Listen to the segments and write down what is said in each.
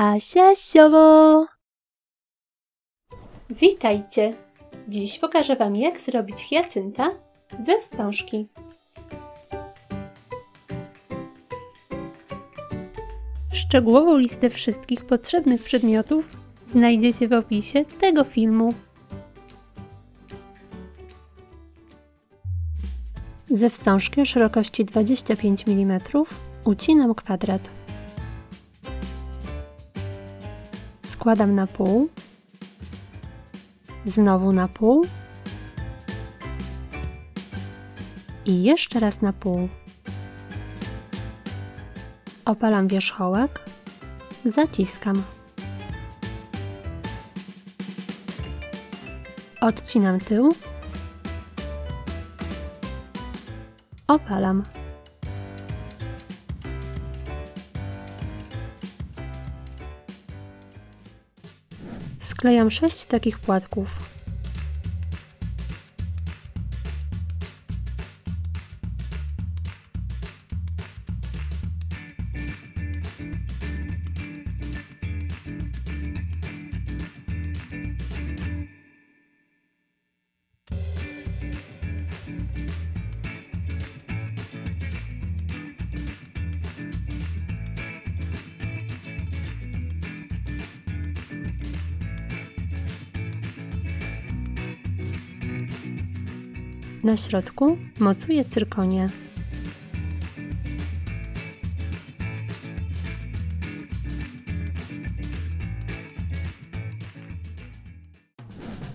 Asia Siowo! Witajcie! Dziś pokażę Wam, jak zrobić hiacynta ze wstążki. Szczegółową listę wszystkich potrzebnych przedmiotów znajdziecie w opisie tego filmu. Ze wstążki o szerokości 25 mm ucinam kwadrat. Składam na pół, znowu na pół i jeszcze raz na pół. Opalam wierzchołek, zaciskam. Odcinam tył, opalam. Sklejam 6 takich płatków. Na środku mocuję cyrkonie.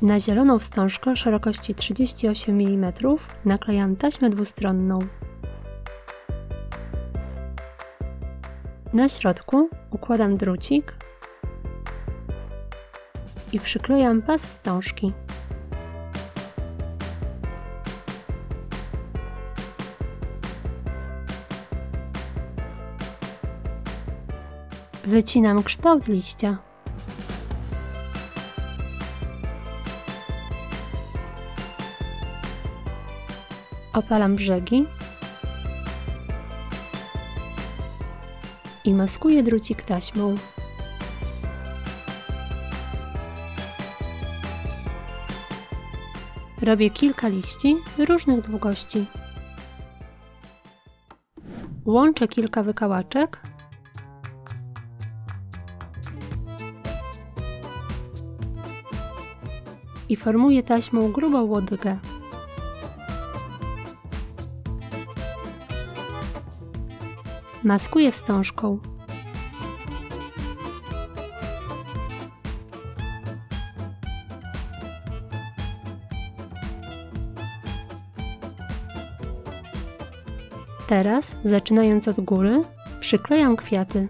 Na zieloną wstążkę o szerokości 38 mm naklejam taśmę dwustronną. Na środku układam drucik i przyklejam pas wstążki. Wycinam kształt liścia. Opalam brzegi i maskuję drucik taśmą. Robię kilka liści różnych długości. Łączę kilka wykałaczek. I formuję taśmą grubą łodygę. Maskuję wstążką. Teraz, zaczynając od góry, przyklejam kwiaty.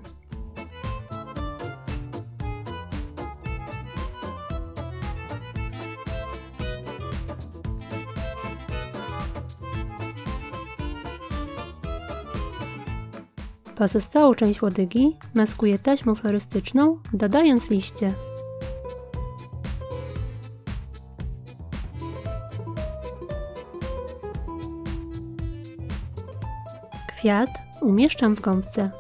Pozostałą część łodygi maskuję taśmą florystyczną, dodając liście. Kwiat umieszczam w gąbce.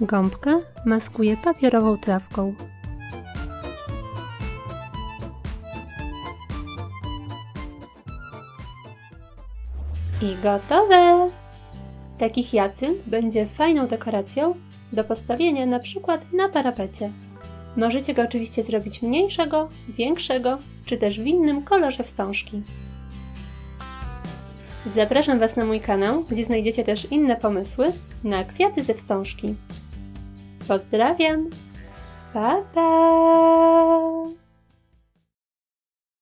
Gąbkę maskuję papierową trawką. I gotowe! Taki hiacynt będzie fajną dekoracją do postawienia na przykład na parapecie. Możecie go oczywiście zrobić mniejszego, większego, czy też w innym kolorze wstążki. Zapraszam Was na mój kanał, gdzie znajdziecie też inne pomysły na kwiaty ze wstążki. Pozdrawiam! Pa, pa!